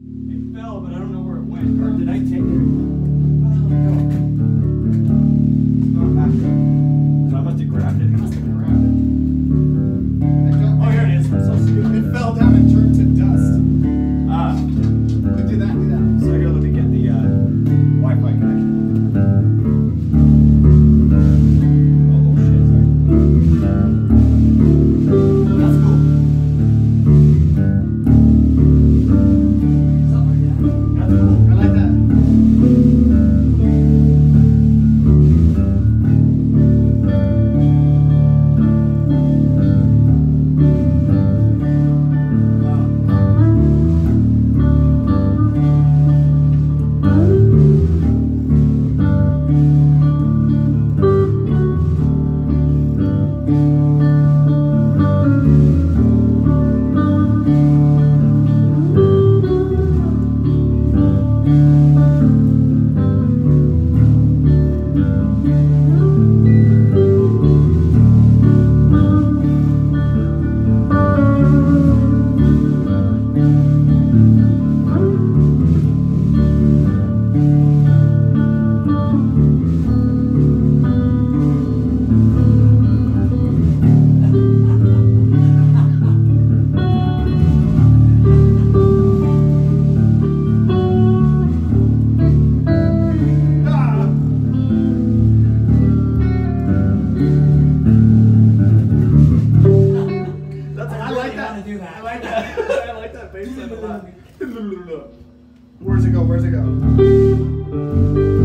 It fell, but I don't know where it went. Or did I take it? Where the hell did it go? It's going back there. So I must have grabbed it. I must have grabbed it. Oh, here it is. I'm so stupid. It fell down and turned to dust. Ah. Look, do that. So I gotta let me get the Wi-Fi connection. Where's it go?